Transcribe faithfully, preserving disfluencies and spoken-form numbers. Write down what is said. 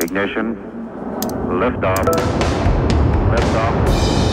Ignition, lift off, lift off.